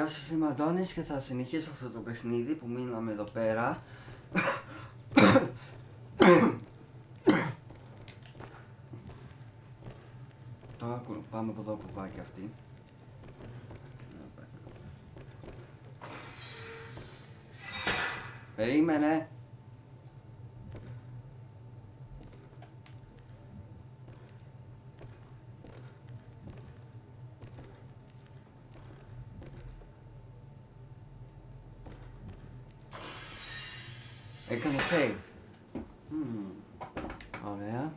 Γεια σας, είμαι ο Αντώνης και θα συνεχίσω αυτό το παιχνίδι που μείναμε εδώ πέρα. Τώρα πάμε από εδώ που πάει και αυτή. Περίμενε! Έκανε save. Ωραία.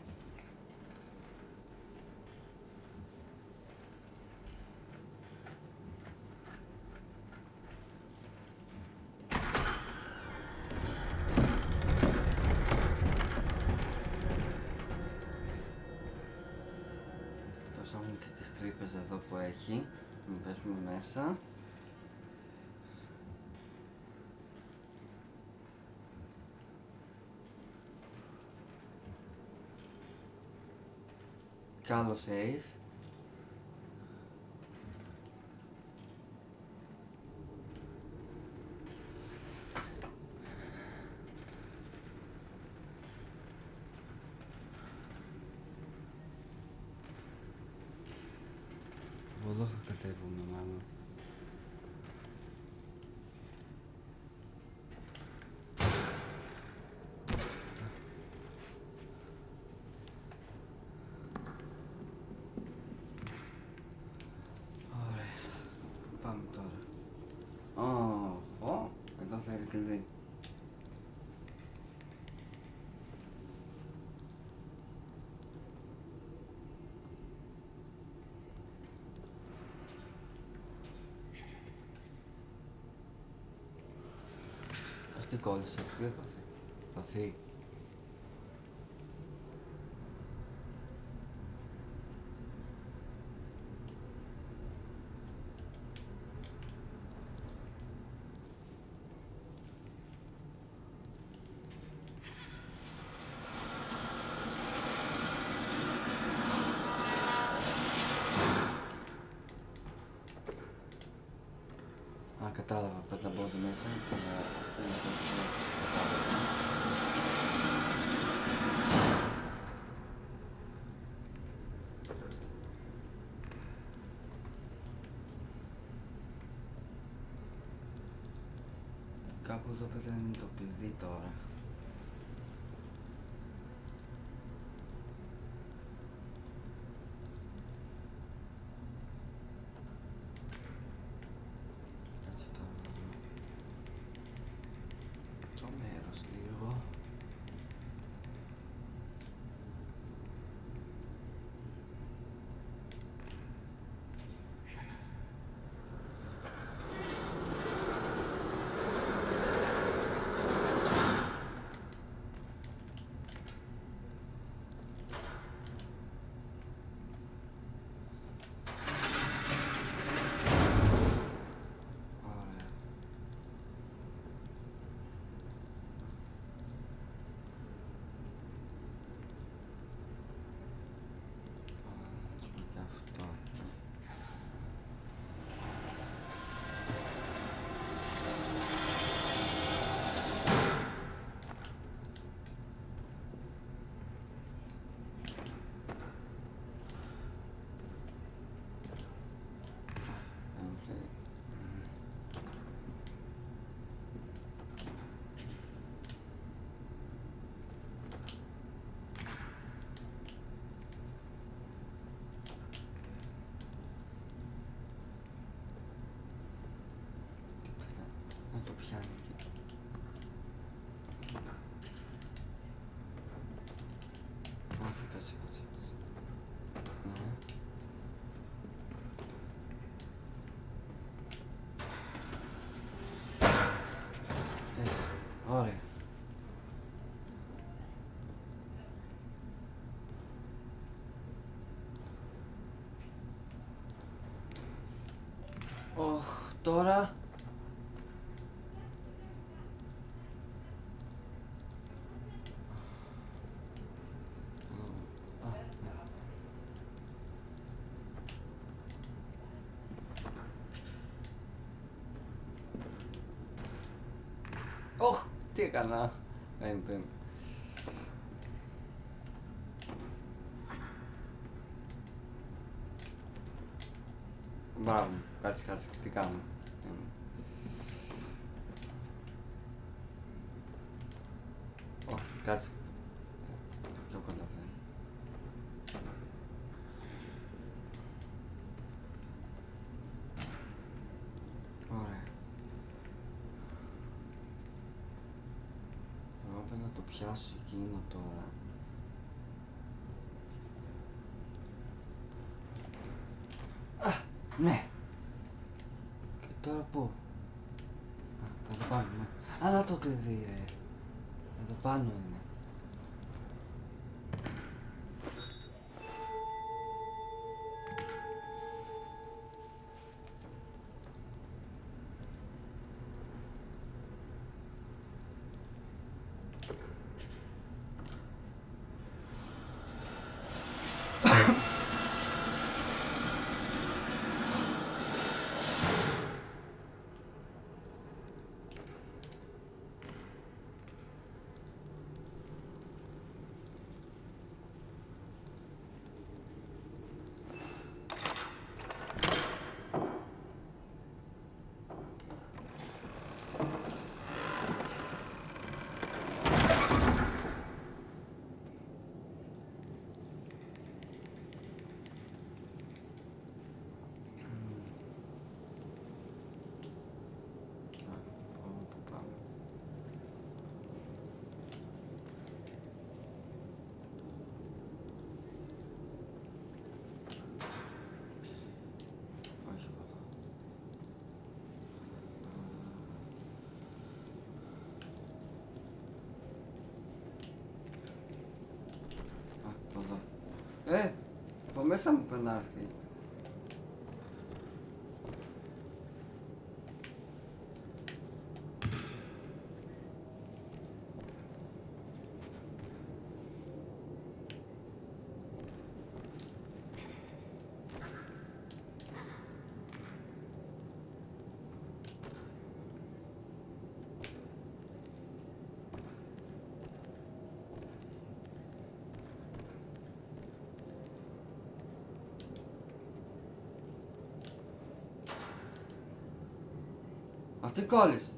Τόσο έχουν και τις τρύπες εδώ που έχει. Μην πέσουμε μέσα. Καλό save. Από εδώ θα κατέβουμε μάλλον. Τι κόλλησε, τι έπαθε, παθεί. Κατάλαβα, πέτα μπόδι μέσα. Κάπου εδώ πετάνε το κλειδί τώρα. Ωραία. Τώρα... Oh, τι έκανα. Δεν. Μπράβο, κάτσε, τι κάνω. Όχι, κάτσε. Πιο κοντά φέρνει. Ωραία. Εγώ πρέπει να το πιάσω εκείνο τώρα. Ναι. Και τώρα πού. Εδώ πάνω, ναι. Αλλά το κλειδί, ρε. Εδώ πάνω είναι. Από μέσα μου περνάει αυτή. Αυτή κόλλησε.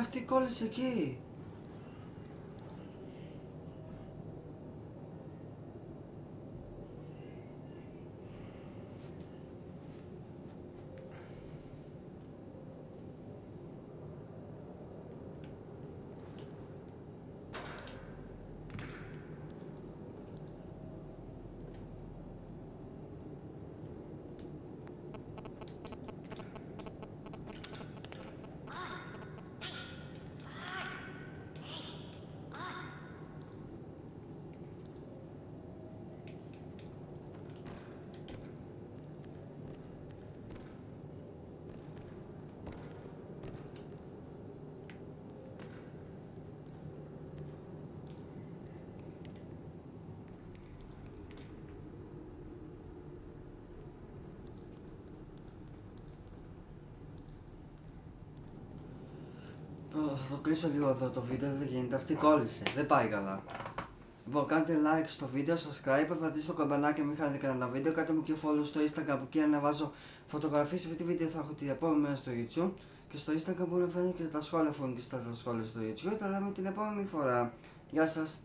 Αυτή κόλλησε εκεί. Θα το κλείσω λίγο εδώ το βίντεο, δεν γίνεται, αυτή κόλλησε, δεν πάει καλά. Λοιπόν, κάντε like στο βίντεο, subscribe, πατήστε το καμπανάκι να μην χάνετε κανένα βίντεο, κάντε μου και follow στο Instagram που εκεί αναβάζω φωτογραφίες, επειδή βίντεο θα έχω την επόμενη μέρα στο YouTube και στο Instagram μπορεί να φαίνεται και τα σχόλια φωνή και στα σχόλια στο YouTube. Τα λέμε την επόμενη φορά. Γεια σας!